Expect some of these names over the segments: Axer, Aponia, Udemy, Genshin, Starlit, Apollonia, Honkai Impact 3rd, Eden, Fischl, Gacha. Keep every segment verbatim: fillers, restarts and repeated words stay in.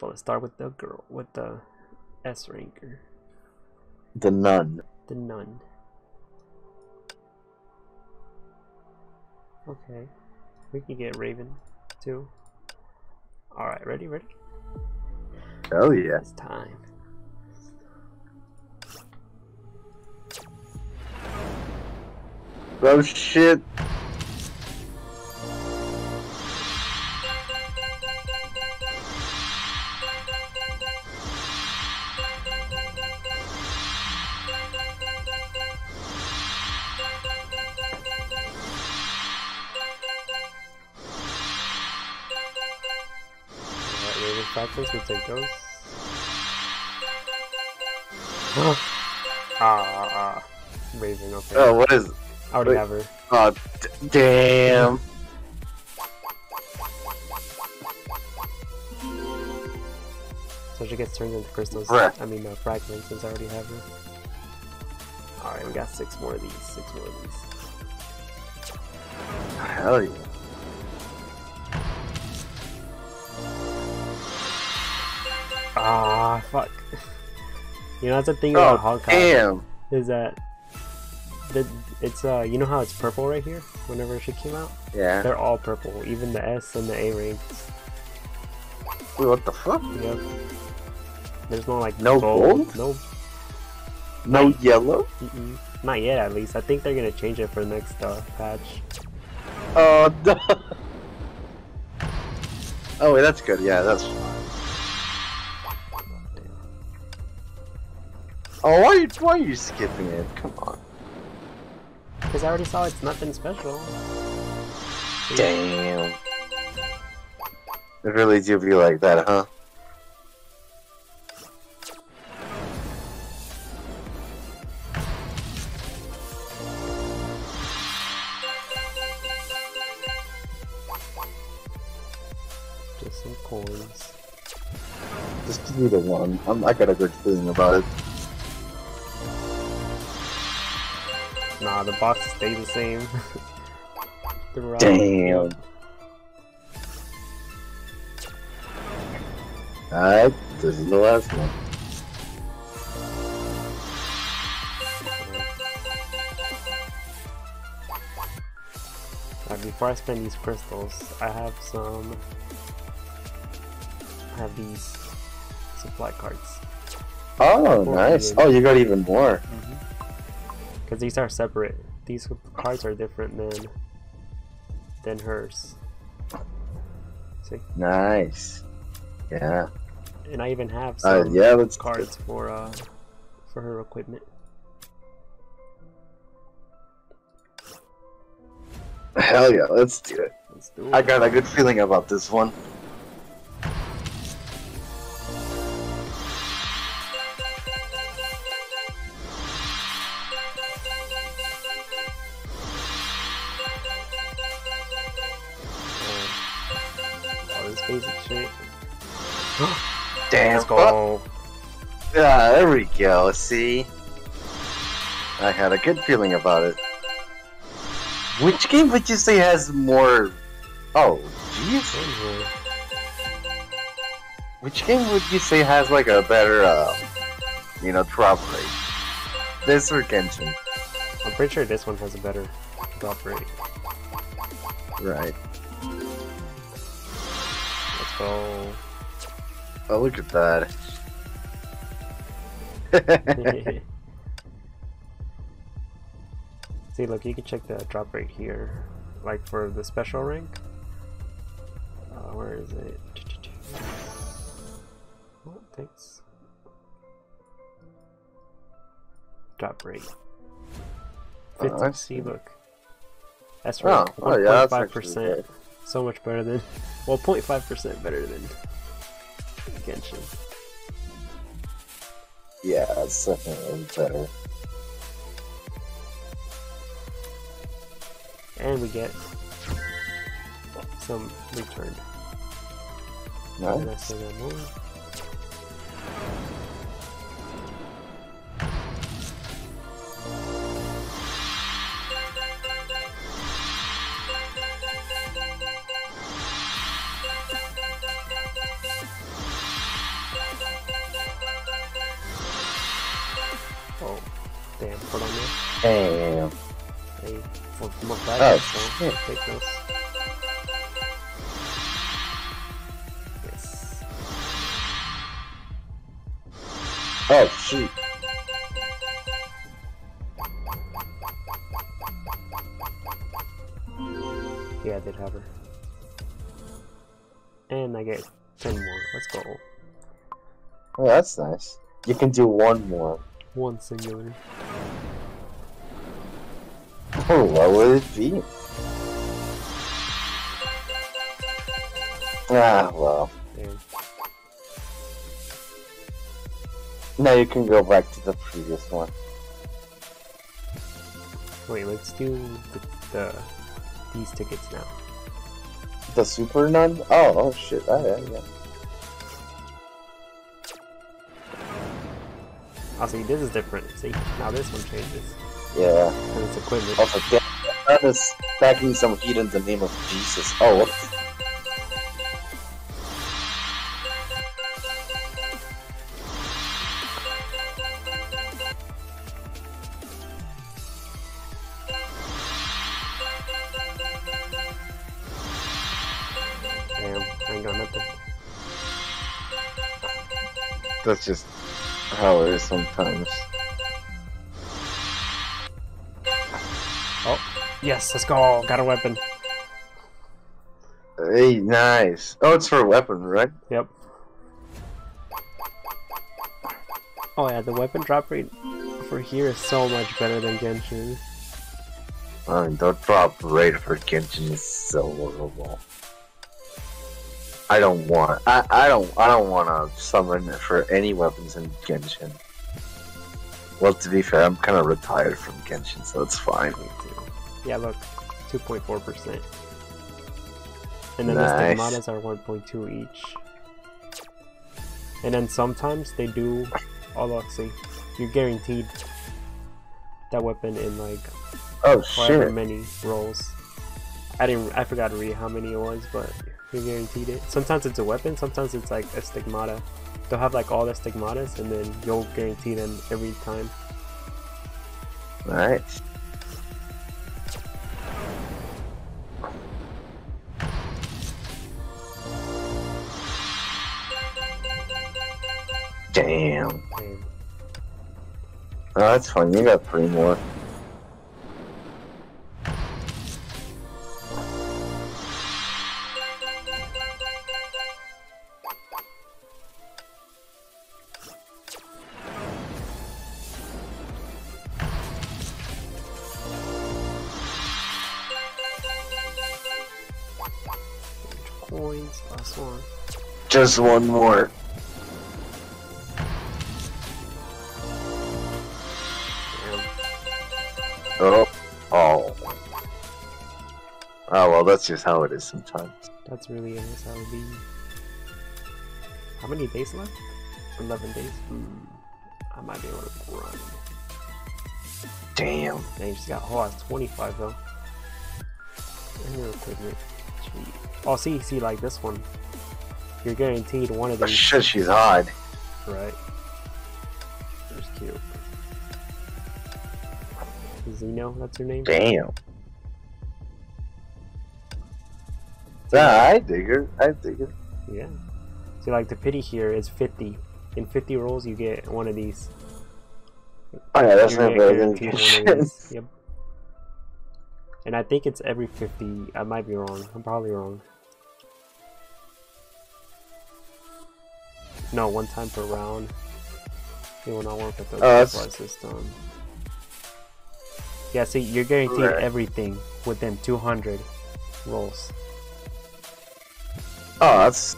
But let's start with the girl, with the S ranker. The nun. The nun. Okay. We can get Raven too. Alright, ready, ready? Oh yeah. It's time. Oh shit. Practice, we'll take those. ah, ah, ah. Raven, okay. Oh, what is it? I already have her. Oh, d damn. So she gets turned into crystals. Breath. I mean, no, fragments, since I already have her. Alright, we got six more of these. Six more of these. Hell yeah. Ah, fuck. You know, that's the thing oh, about Honkai. Damn. Is that the, it's uh you know how it's purple right here whenever she came out? Yeah. They're all purple, even the S and the A ranks. Wait, what the fuck? Yep. There's no like no gold? gold? No. No like, yellow? Mm-mm. Not yet at least. I think they're gonna change it for the next uh patch. Oh duh. Oh wait, that's good, yeah, that's Oh, why are, you, why are you skipping it? Come on. Because I already saw it's nothing special. Damn. It really do be like that, huh? Just some coins. Just give me the one. I'm not got a good feeling about it. Nah, the boxes stay the same. Damn. Alright, this is the last one. Alright, before I spend these crystals, I have some... I have these supply cards. Oh, nice. Oh, you got even more. Mm-hmm. Because these are separate. These cards are different than than hers. See? Nice. Yeah. And I even have some uh, yeah, let's cards do. for uh for her equipment. Hell yeah, let's do it. Let's do it. I got a good feeling about this one. Damn, let's go. Yeah, there we go. See, I had a good feeling about it. Which game would you say has more? Oh, jeez. Which game would you say has like a better, uh, you know, drop rate? This or Genshin? I'm pretty sure this one has a better drop rate. Right. Let's go. Oh, look at that. See, look, you can check the drop rate here. Like for the special rank. Uh, where is it? Oh, thanks. Drop rate. fifty, oh, see, look. S rank, oh, one point five percent. Oh, yeah, so much better than... Well, zero point five percent better than... Genshin. Yeah, it's definitely better. And we get some returned. No. Nice. Apollonia. Hey. Hey, want some more bags, oh, so yeah. Take those. Yes. Oh, shoot. Yeah, I did have her. And I get ten more. Let's go. Oh, that's nice. You can do one more. One singular. Oh, what would it be? Ah, well. Damn. Now you can go back to the previous one. Wait, let's do the, the these tickets now. The super nun? Oh, oh shit! Oh, yeah, yeah. Oh, see, this is different. See, now this one changes. Yeah. And it's equipment. Oh, for damn, that is packing some heat in the name of Jesus. Oh, what? Damn, I ain't got nothing. That's just how it is sometimes. Yes, let's go. Got a weapon. Hey, nice. Oh, it's for a weapon, right? Yep. Oh yeah, the weapon drop rate for here is so much better than Genshin. I mean, the drop rate for Genshin is so horrible. I don't want. I I don't. I don't want to summon for any weapons in Genshin. Well, to be fair, I'm kind of retired from Genshin, so it's fine. Me too. Yeah, look, two point four percent. And then nice. The stigmatas are one point two each. And then sometimes they do... Oh look, see, you're guaranteed that weapon in like... Oh however shit. Many rolls. I didn't... I forgot to read how many it was, but you're guaranteed it. Sometimes it's a weapon, sometimes it's like a stigmata. They'll have like all the stigmatas and then you'll guarantee them every time. Alright. Damn. Damn. Oh, that's fine. You got three more. Coins. Last one. Just one more. Oh, oh, oh well, that's just how it is sometimes. That's really it is how it be. How many days left? Eleven days. Hmm. I might be able to run. Damn. Now you just got oh, it's twenty-five though. And your equipment. Jeez. Oh, see, see, like this one, you're guaranteed one of these. Oh, shit, she's odd. Right. She's cute. Zeno, that's her name? Damn. Nah, I dig her. I dig her. Yeah. See, like, the pity here is fifty. In fifty rolls, you get one of these. Oh, yeah, that's not better than Genshin. Yep. And I think it's every fifty. I might be wrong. I'm probably wrong. No, one time per round. It will not work with the uh, system. Yeah, see, you're guaranteed right. Everything within two hundred rolls. Oh, that's...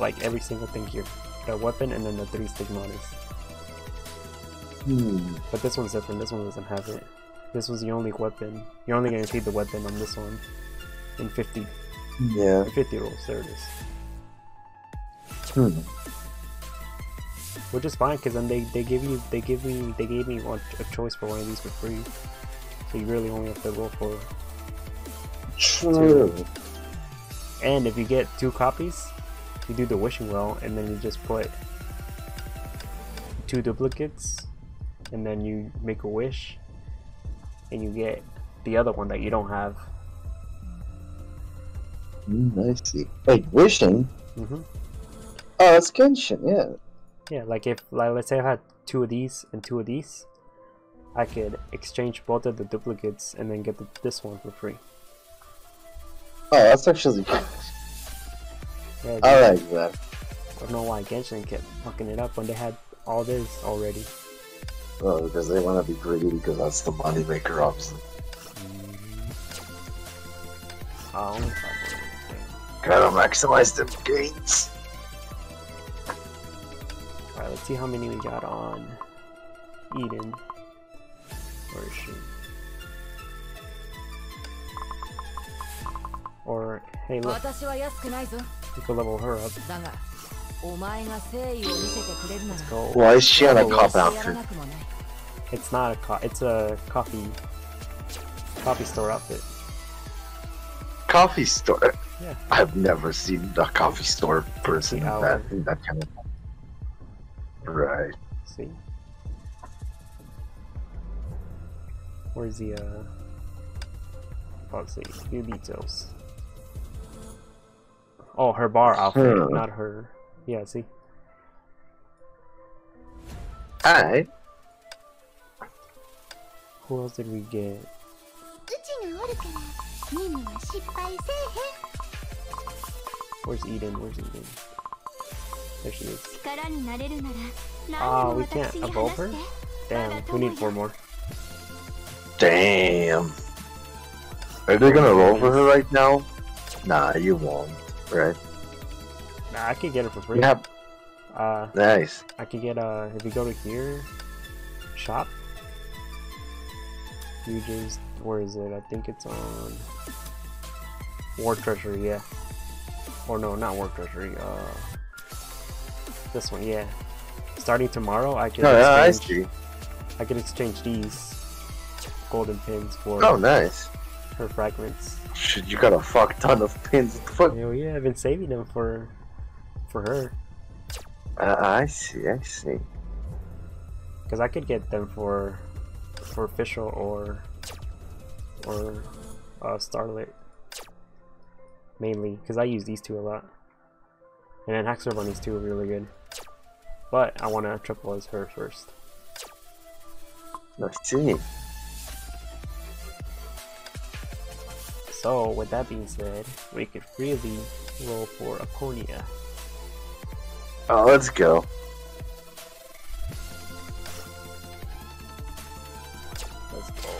Like, every single thing here. The weapon and then the three stigmatas. Hmm. But this one's different, this one doesn't have it. This was the only weapon. You're only guaranteed the weapon on this one. In fifty. Yeah. In fifty rolls, there it is. Hmm. Which is fine, cause then they they give you they give me they gave me one, a choice for one of these for free, so you really only have to roll for true. Two. And if you get two copies, you do the wishing well, and then you just put two duplicates and then you make a wish and you get the other one that you don't have. Mm, I see. Wait, wishing? Mm-hmm. Oh, it's Genshin, yeah. Yeah, like if, like, let's say I had two of these and two of these, I could exchange both of the duplicates and then get the, this one for free. Oh, that's actually good. Yeah, I like that. I don't know why Genshin kept fucking it up when they had all this already. Oh, because they want to be greedy because that's the money maker option. I only gotta maximize them gains. Alright, let's see how many we got on Eden. Where is she? Or, hey look, we can level her up. Let's go. Why is she on a cop outfit? It's not a cop, it's a coffee, coffee store outfit. Coffee store? Yeah. I've never seen a coffee store person in that, in that kind of... Right. See? Where's the, uh... let's see, few details. Oh, her bar outfit, hmm. not her... Yeah, see? Hi! Who else did we get? Where's Eden? Where's Eden? There she is. Ah, uh, we can't evolve her? Damn, we need four more. Damn! Are they gonna roll for her right now? Nah, you won't, right? Nah, I could get her for free. Yep. Uh, nice. I could get, uh, if you go to here, shop, you just, where is it? I think it's on War Treasury, yeah. Or no, not War Treasury, uh, this one, yeah. Starting tomorrow, I can, oh, yeah, I, see. I can exchange these golden pins for oh, nice. her fragments. Shit, you got a fuck ton of pins. Fuck. Hell yeah, I've been saving them for... for her. Uh, I see, I see. Because I could get them for for Fischl or or uh, Starlit mainly because I use these two a lot, and then Haxor Bunnies too are really good. But I want to triple as her first. Let's see. So with that being said, we could really roll for Aponia. Oh, let's go. Let's go.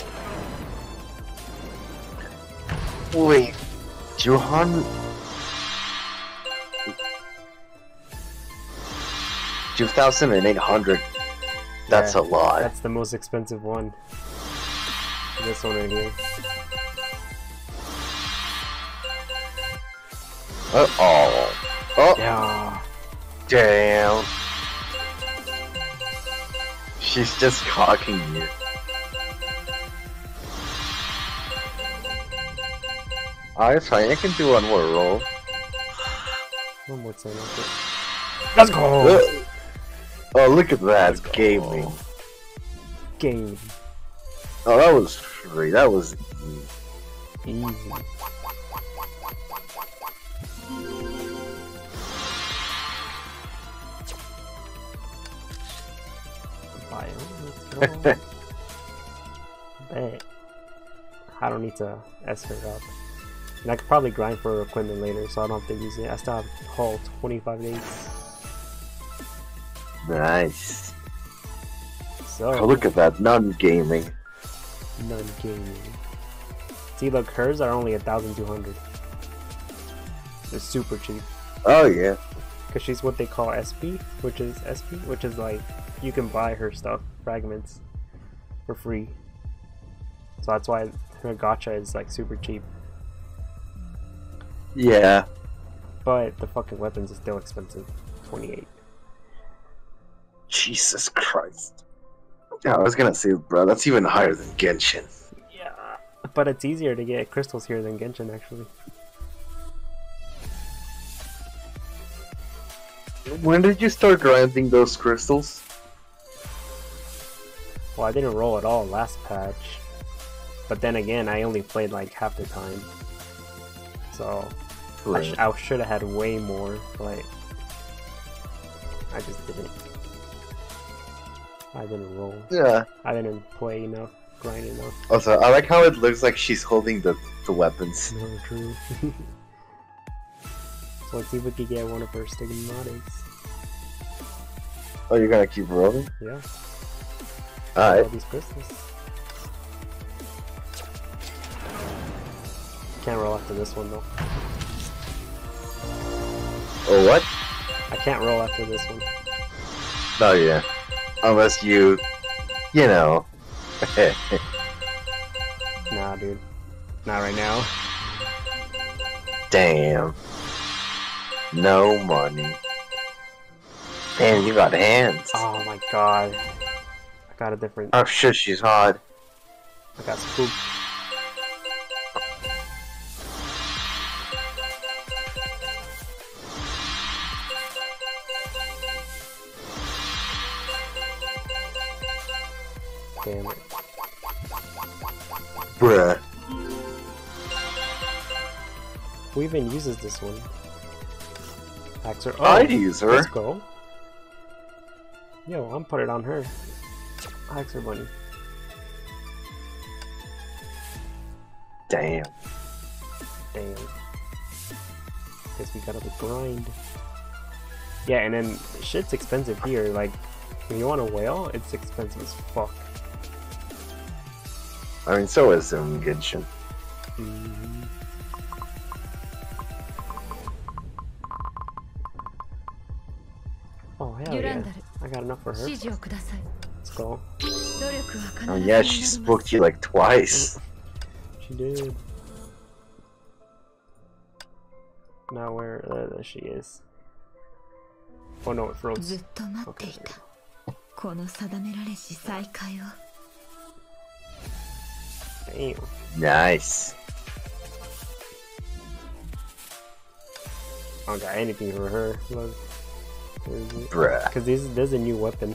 Wait, Johan... two thousand eight hundred. That's yeah, a lot. That's the most expensive one. This one right here. Uh-oh. Oh. Yeah. Damn. She's just cocking you. Oh, it's fine. I can do one more roll. One more time. Okay. Let's go! Look. Oh, look at that. Gaming. Game. Oh, that was free. That was easy. Easy. Let's go. Bet. I don't need to S her up. And I could probably grind for equipment later, so I don't have to use it. I still have to haul twenty-five days. Nice. So oh, look at that, non-gaming. Non-gaming. See, look, hers are only one thousand two hundred. They're super cheap. Oh yeah. Because she's what they call S P, which is S P, which is like you can buy her stuff, fragments, for free. So that's why her gacha is like super cheap. Yeah. But the fucking weapons are still expensive. twenty-eight. Jesus Christ. Yeah, I was gonna say, bro, that's even higher than Genshin. Yeah. But it's easier to get crystals here than Genshin, actually. When did you start grinding those crystals? Well, I didn't roll at all last patch, but then again, I only played like half the time, so right. I, sh I should have had way more, but I just didn't. I didn't roll. Yeah. I didn't play enough, grind enough. Also, I like how it looks like she's holding the, the weapons. No, true. So let's see if we can get one of her stigmatics. Oh, you're gonna keep rolling? Yeah. Alright. All these pistols. Can't roll after this one though. Oh, what? I can't roll after this one. Oh, yeah. Unless you, you know. Nah, dude. Not right now. Damn. No money. Damn, you got hands. Oh my god. I got a different. Oh shit, she's hot. I got spooked. Damn it. Bruh. Who even uses this one? Axer. Oh, I'd use her. Let's go. Yo, I'm put it on her. Axer bunny. Damn. Damn. Guess we gotta grind. Yeah, and then shit's expensive here. Like, when you want a whale, it's expensive as fuck. I mean, so is um, Genshin. Mm-hmm. Oh, hell yeah. I got enough for her. Let's go. Oh yeah, she spooked you like twice. She did. Now where uh, there she is. Oh no, it froze. Okay, damn. Nice. I don't got anything for her. Look. Bruh. Because this there's a new weapon.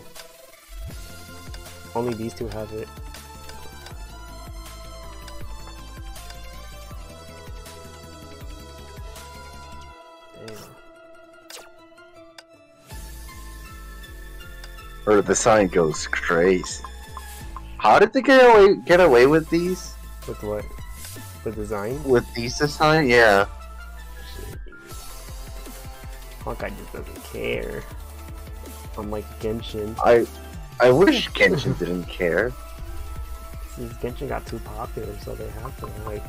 Only these two have it. Damn. Or the sign goes crazy. How did they get away get away with these? With what? The design? With these design? Yeah. Honkai just doesn't care. Unlike Genshin. I I wish Genshin didn't care. See, Genshin got too popular, so they have to like.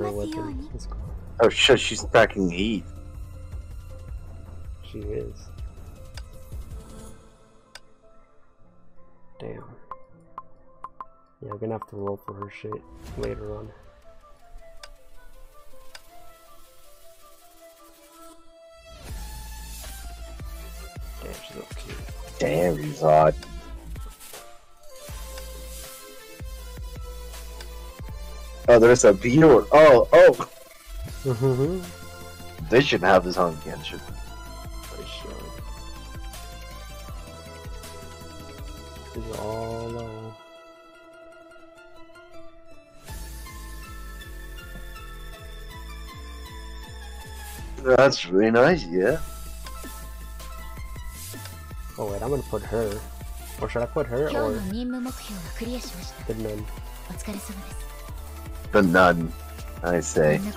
Let's go. Oh shit, she's stacking heat. She is. Damn. Yeah, I'm gonna have to roll for her shit later on. Damn, she's so cute. Damn, she's hot. Oh, there's a beetle. Oh, oh. Mm-hmm. They should have this on Genshin. They should. This is all low. That's really nice, yeah. Oh wait, I'm gonna put her. Or should I put her or the nun? The nun, I say. Hey.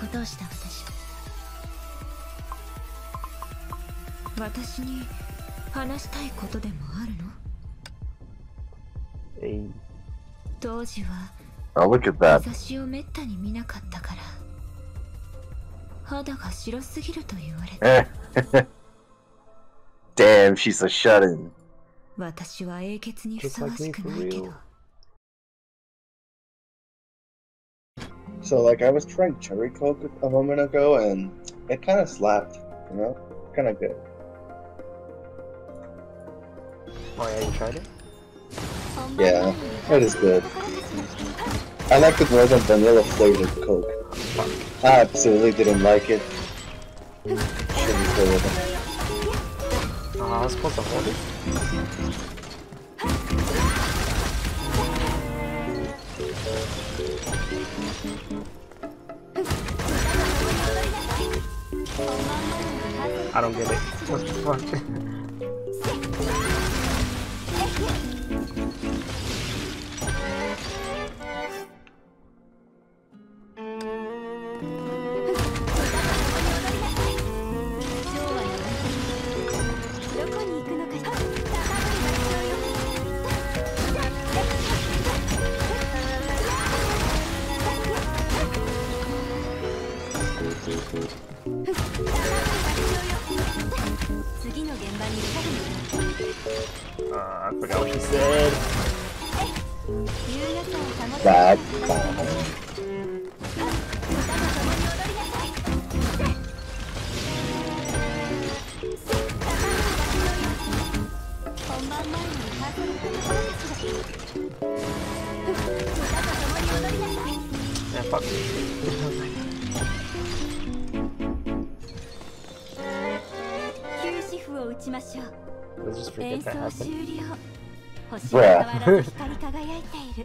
Oh, look at that. Damn, she's a shut-in. Just like me, for real. So, like, I was trying Cherry Coke a moment ago, and it kind of slapped, you know? Kind of good. Oh, yeah, you tried it? Yeah, it is good. I liked it more than vanilla flavored Coke. I absolutely didn't like it. Shouldn't go with it. I was supposed to hold it. I don't get it. What the fuck?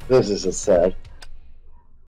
This is a sad.